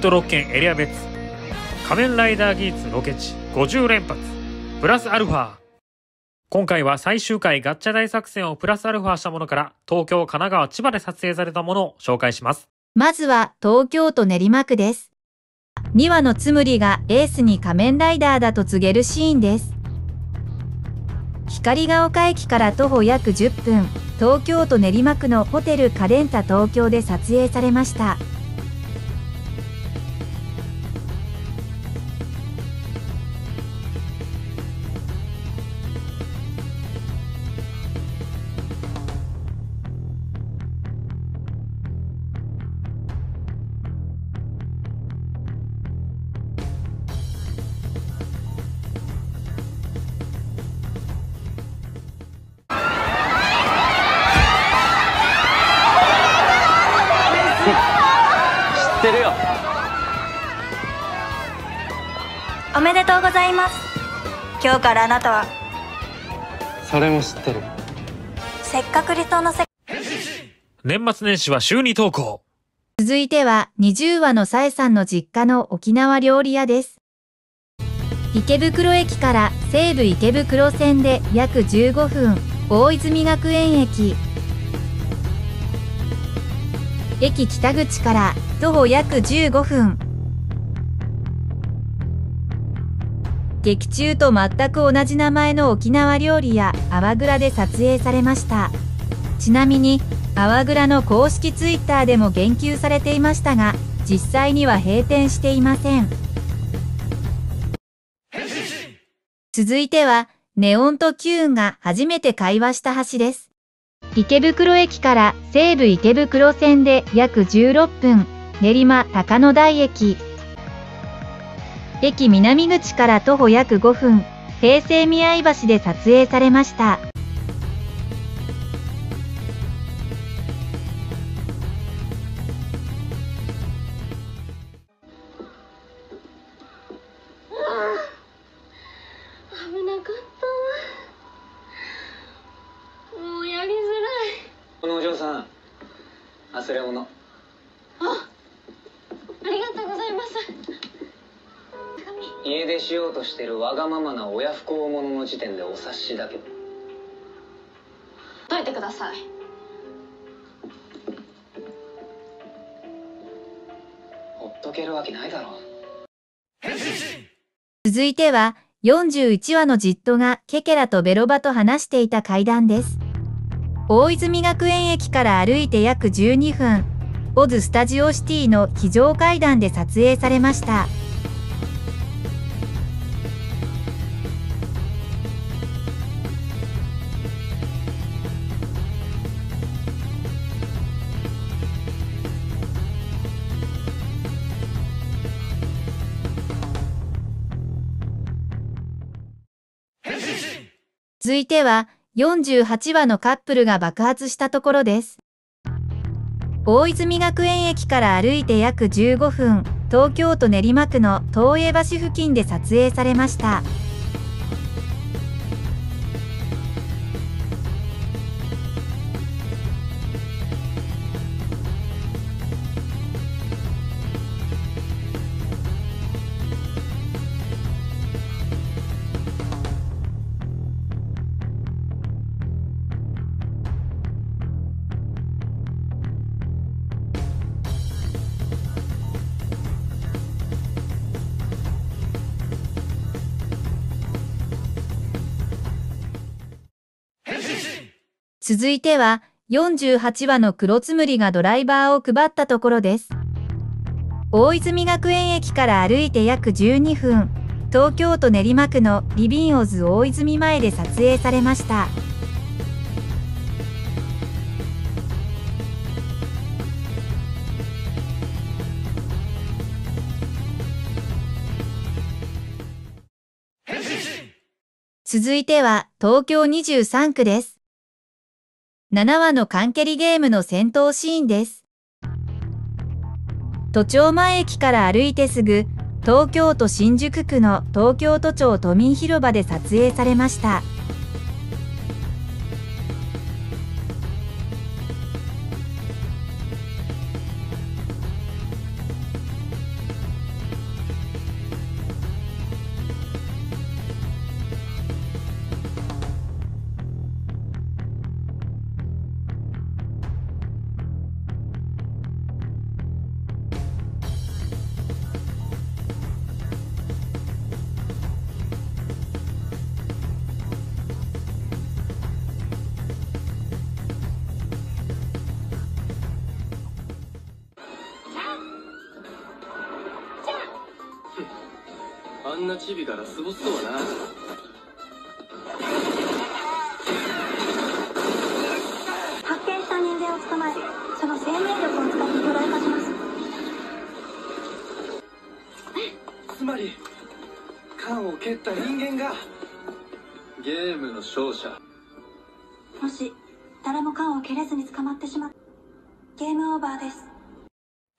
ット6県エリア別仮面ライダーギーツロケ地50連発プラスアルファ。今回は最終回ガッチャ大作戦をプラスアルファしたものから東京、神奈川、千葉で撮影されたものを紹介します。まずは東京都練馬区です。2話のつむりがエースに仮面ライダーだと告げるシーンです。光が丘駅から徒歩約10分、東京都練馬区のホテルカデンタ東京で撮影されました。知ってるよ。おめでとうございます。今日からあなたは。それも知ってる。せっかく理想の世界。年末年始は週2投稿。続いては20話のさえさんの実家の沖縄料理屋です。池袋駅から西武池袋線で約15分、大泉学園駅、駅北口から徒歩約15分。劇中と全く同じ名前の沖縄料理や泡蔵で撮影されました。ちなみに泡蔵の公式ツイッターでも言及されていましたが、実際には閉店していません。続いてはネオンとキューンが初めて会話した橋です。池袋駅から西武池袋線で約16分、練馬高野台駅、駅南口から徒歩約5分、平成宮井橋で撮影されました。忘れ物。あ、ありがとうございます。家出しようとしてるわがままな親不孝者の時点でお察しだけど。どいてください。ほっとけるわけないだろう。続いては41話のジットがケケラとベロバと話していた階段です。大泉学園駅から歩いて約12分、オズスタジオシティの非常階段で撮影されました。続いては48話のカップルが爆発したところです。大泉学園駅から歩いて約15分、東京都練馬区の東映橋付近で撮影されました。続いては48話の黒つむりがドライバーを配ったところです。大泉学園駅から歩いて約12分、東京都練馬区のリビンオズ大泉前で撮影されました。続いては東京23区です。7話の缶蹴りゲームの戦闘シーンです。都庁前駅から歩いてすぐ、東京都新宿区の東京都庁都民広場で撮影されました。んなチビがラスボスとはな。発見した人間を捕まえ、その生命力を使って巨大化します。つまり缶を蹴った人間がゲームの勝者。もし誰も缶を蹴れずに捕まってしまったらゲームオーバーです。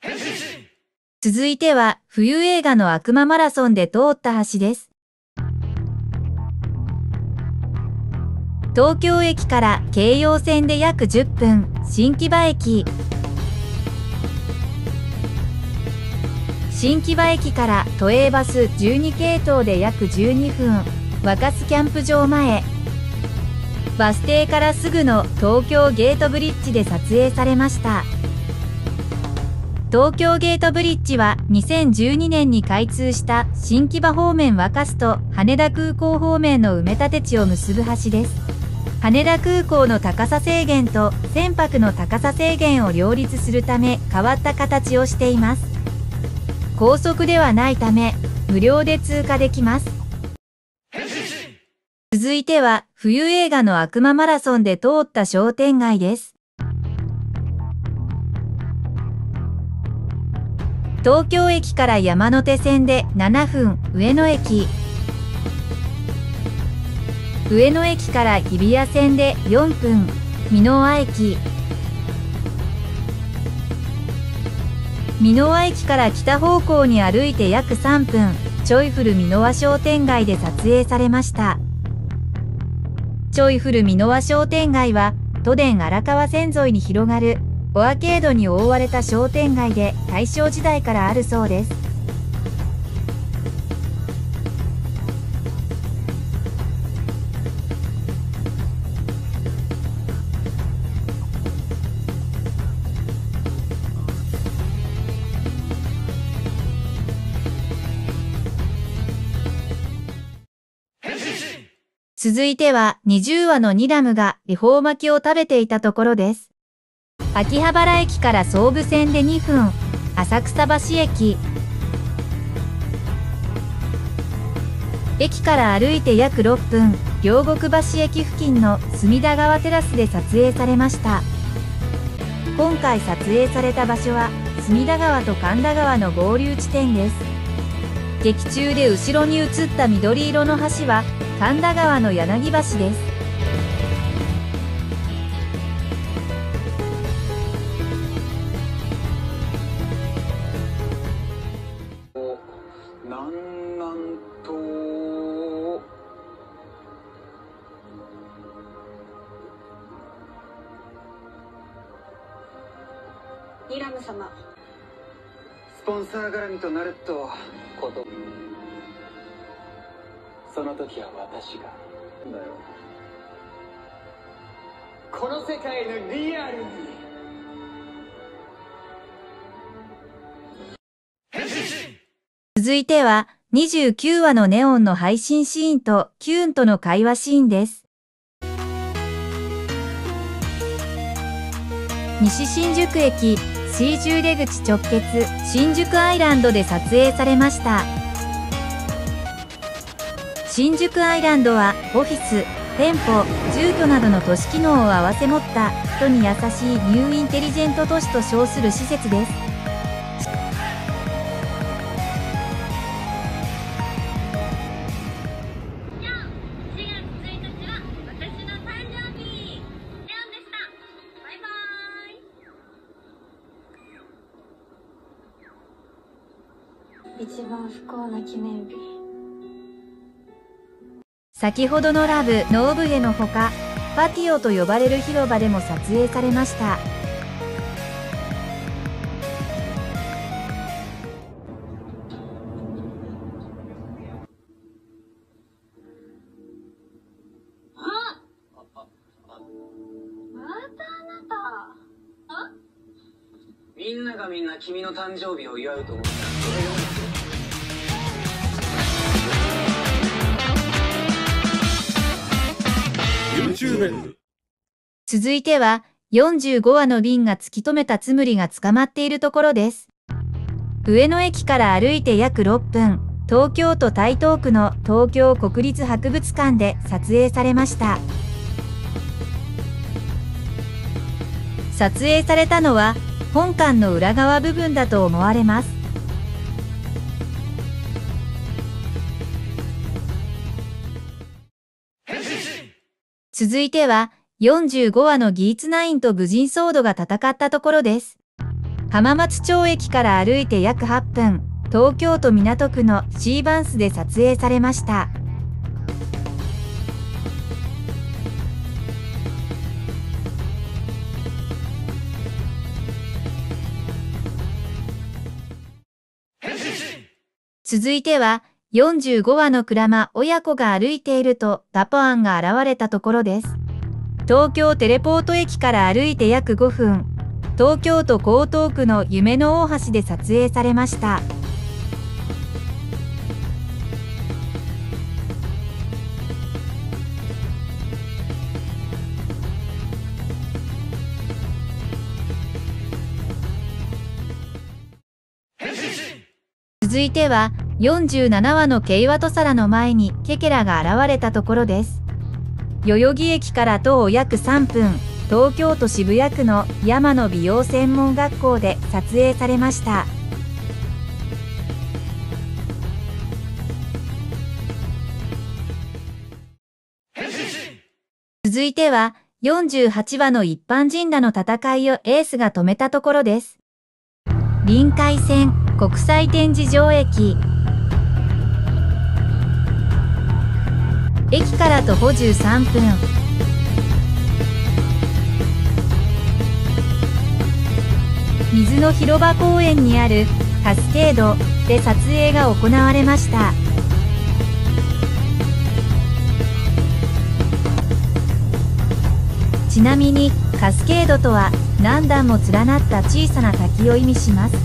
変身。続いては冬映画の悪魔マラソンで通った橋です。東京駅から京葉線で約10分、新木場駅。新木場駅から都営バス12系統で約12分、若洲キャンプ場前。バス停からすぐの東京ゲートブリッジで撮影されました。東京ゲートブリッジは2012年に開通した新木場方面若洲と羽田空港方面の埋め立て地を結ぶ橋です。羽田空港の高さ制限と船舶の高さ制限を両立するため変わった形をしています。高速ではないため無料で通過できます。続いては冬映画の悪魔マラソンで通った商店街です。東京駅から山手線で7分、上野駅。上野駅から日比谷線で4分、箕輪駅。箕輪駅から北方向に歩いて約3分、チョイフル箕輪商店街で撮影されました。チョイフル箕輪商店街は、都電荒川線沿いに広がる、アーケードに覆われた商店街で大正時代からあるそうです。続いては20話のニダムが恵方巻きを食べていたところです。秋葉原駅から総武線で2分、浅草橋駅。駅から歩いて約6分、両国橋駅付近の隅田川テラスで撮影されました。今回撮影された場所は、隅田川と神田川の合流地点です。劇中で後ろに映った緑色の橋は、神田川の柳橋です。ニラム様、スポンサー絡みとなるとこと、その時は私がだよ。この世界のリアルに変身。続いては29話のネオンの配信シーンとキューンとの会話シーンです。西新宿駅 C10 出口直結新宿アイランドで撮影されました。新宿アイランドはオフィス、店舗、住居などの都市機能を併せ持った人に優しいニューインテリジェント都市と称する施設です。一番不幸な記念日。先ほどのラブのオブジェのほか、パティオと呼ばれる広場でも撮影されました。みんながみんな君の誕生日を祝うと思った。続いては45話の瓶が突き止めたつむりが捕まっているところです。上野駅から歩いて約6分、東京都台東区の東京国立博物館で撮影されました。撮影されたのは本館の裏側部分だと思われます。続いては45話のギーツナインと武人ソードが戦ったところです。浜松町駅から歩いて約8分、東京都港区のシーバンスで撮影されました。続いては45話の鞍馬親子が歩いているとダポアンが現れたところです。東京テレポート駅から歩いて約5分、東京都江東区の夢の大橋で撮影されました。続いては47話のケイワトサラの前にケケラが現れたところです。代々木駅から徒歩約3分、東京都渋谷区の山の美容専門学校で撮影されました。続いては48話の一般人らの戦いをエースが止めたところです。臨海線国際展示場駅。駅から徒歩13分。水の広場公園にあるカスケードで撮影が行われました。ちなみにカスケードとは何段も連なった小さな滝を意味します。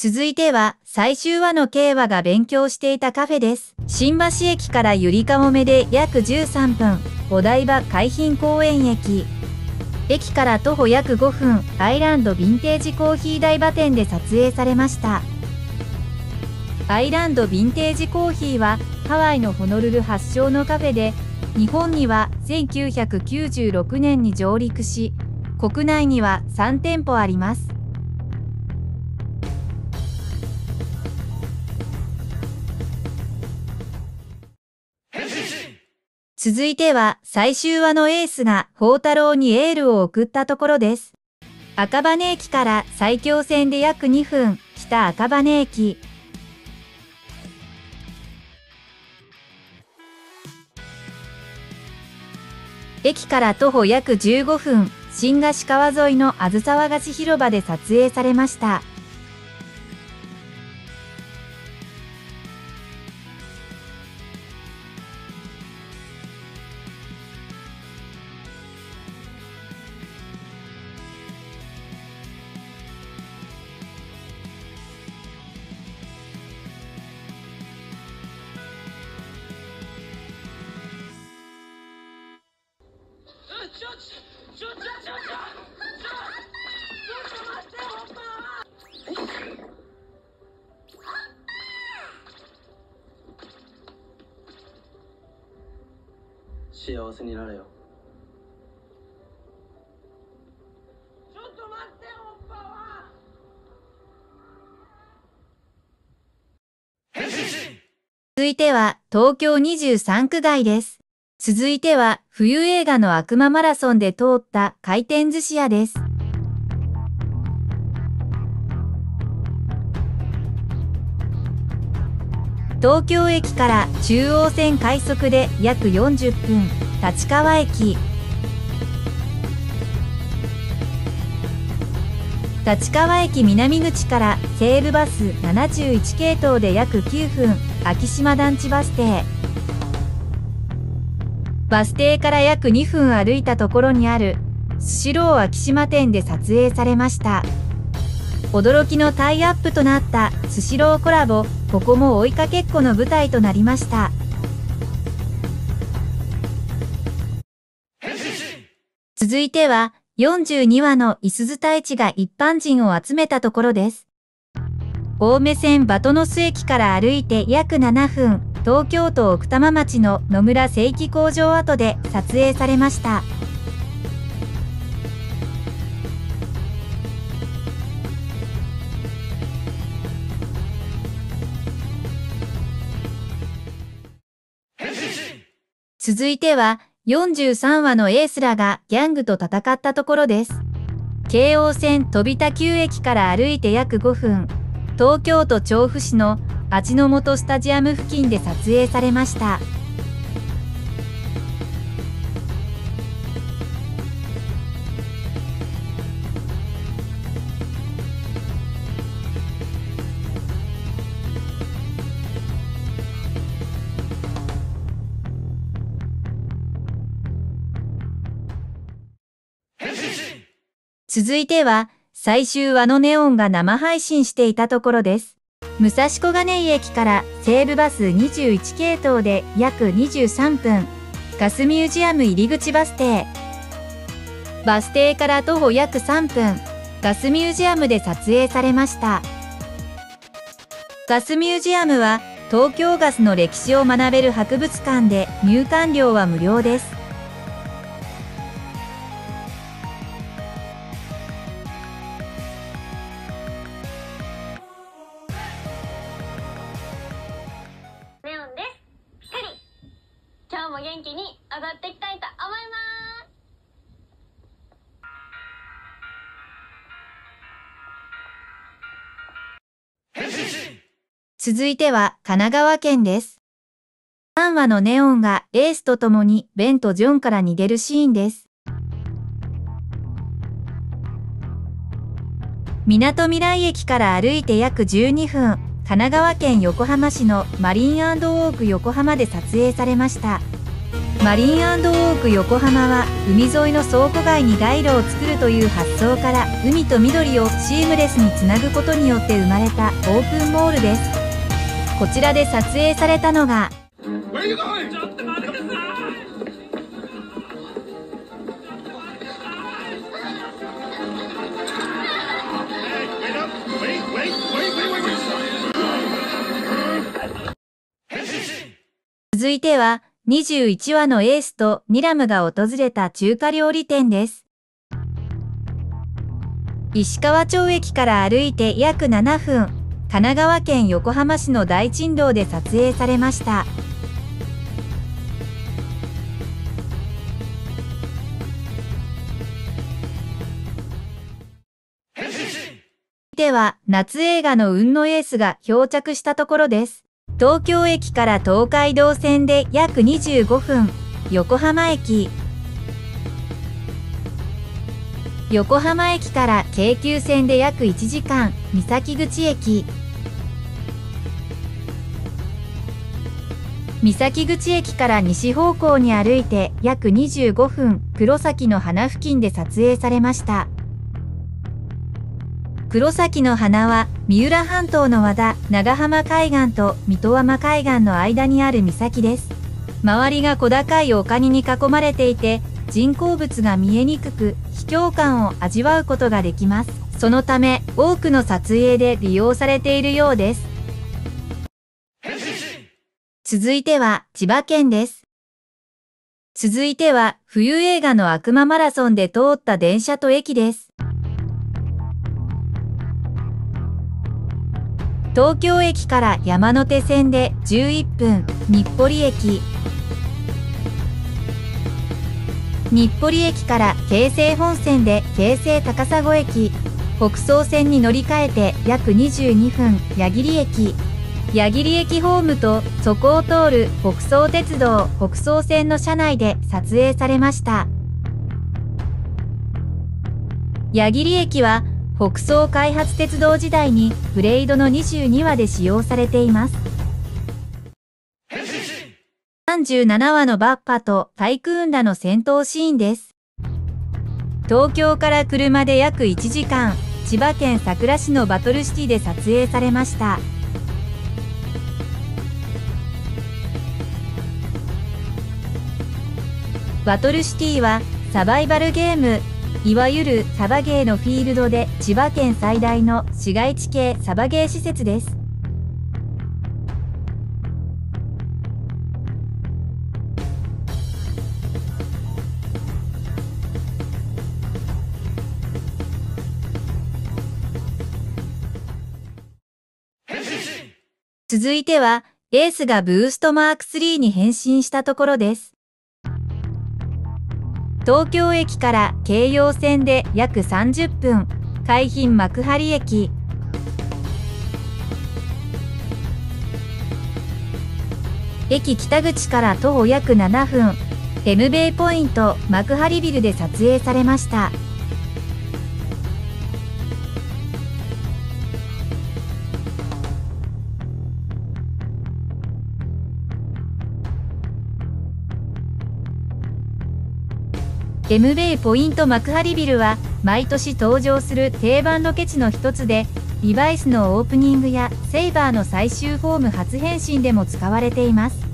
続いては最終話の慶和が勉強していたカフェです。新橋駅からゆりかもめで約13分、お台場海浜公園駅。駅から徒歩約5分、アイランドヴィンテージコーヒー台場店で撮影されました。アイランドヴィンテージコーヒーはハワイのホノルル発祥のカフェで、日本には1996年に上陸し、国内には3店舗あります。続いては最終話のエースが宝太郎にエールを送ったところです。赤羽駅から埼京線で約2分、北赤羽駅。駅から徒歩約15分、新河岸川沿いのあずさわ菓子広場で撮影されました。幸せになれよ。ちょっと待って、おっぱは。続いては東京23区外です。続いては冬映画の悪魔マラソンで通った回転寿司屋です。東京駅から中央線快速で約40分、立川駅。立川駅南口から西武バス71系統で約9分、昭島団地バス停。バス停から約2分歩いたところにあるスシロー昭島店で撮影されました。驚きのタイアップとなったスシローコラボ、ここも追いかけっこの舞台となりました。続いては42話の五十鈴太一が一般人を集めたところです。青梅線バトノス駅から歩いて約7分、東京都奥多摩町の野村精機工場跡で撮影されました。続いては43話のエースらがギャングと戦ったところです。京王線飛田給駅から歩いて約5分、東京都調布市の味の素スタジアム付近で撮影されました。続いては最終話のネオンが生配信していたところです。武蔵小金井駅から西武バス21系統で約23分、ガスミュージアム入口バス停。バス停から徒歩約3分、ガスミュージアムで撮影されました。ガスミュージアムは東京ガスの歴史を学べる博物館で入館料は無料です。元気に踊っていきたいと思います。続いては神奈川県です。3話のネオンがエースと共にベンとジョンから逃げるシーンです。みなとみらい駅から歩いて約12分、神奈川県横浜市のマリン&ウォーク横浜で撮影されました。マリン&ウォーク横浜は海沿いの倉庫街に街路を作るという発想から海と緑をシームレスにつなぐことによって生まれたオープンモールです。こちらで撮影されたのが続いては21話のエースとニラムが訪れた中華料理店です。石川町駅から歩いて約7分、神奈川県横浜市の大珍道で撮影されました。では、夏映画の運のエースが漂着したところです。東京駅から東海道線で約25分、横浜駅。横浜駅から京急線で約1時間、三崎口駅。三崎口駅から西方向に歩いて約25分、黒崎の花付近で撮影されました。黒崎の花は三浦半島の和田、長浜海岸と三戸浜海岸の間にある岬です。周りが小高い丘に囲まれていて、人工物が見えにくく、秘境感を味わうことができます。そのため、多くの撮影で利用されているようです。続いては千葉県です。続いては冬映画の悪魔マラソンで通った電車と駅です。東京駅から山手線で11分、日暮里駅。日暮里駅から京成本線で京成高砂駅。北総線に乗り換えて約22分、矢切駅。矢切駅ホームとそこを通る北総鉄道、北総線の車内で撮影されました。矢切駅は北総開発鉄道時代にブレイドの22話で使用されています。37話のバッファとタイクーンらの戦闘シーンです。東京から車で約1時間、千葉県佐倉市のバトルシティで撮影されました。バトルシティはサバイバルゲーム、いわゆるサバゲーのフィールドで千葉県最大の市街地系サバゲー施設です。続いては、エースがブーストマーク3に変身したところです。東京駅から京葉線で約30分、海浜幕張駅。駅北口から徒歩約7分、Mベイポイント幕張ビルで撮影されました。Mベイポイント幕張ビルは毎年登場する定番ロケ地の一つで、リバイスのオープニングやセイバーの最終フォーム初変身でも使われています。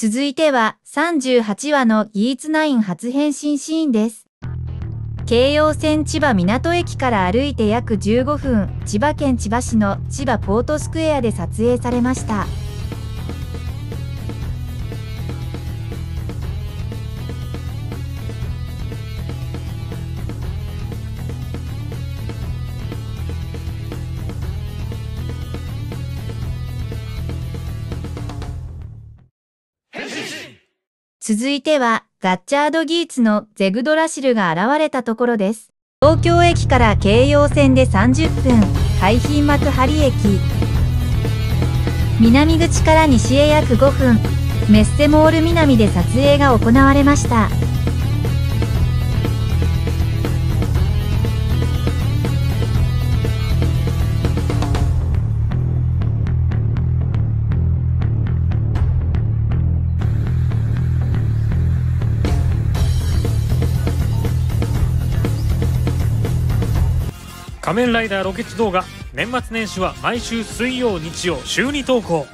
続いては38話のギーツ9初変身シーンです。京葉線千葉港駅から歩いて約15分、千葉県千葉市の千葉ポートスクエアで撮影されました。続いては、ガッチャードギーツのゼグドラシルが現れたところです。東京駅から京葉線で30分、海浜幕張駅。南口から西へ約5分、メッセモール南で撮影が行われました。仮面ライダーロケット動画、年末年始は毎週水曜日曜週2投稿。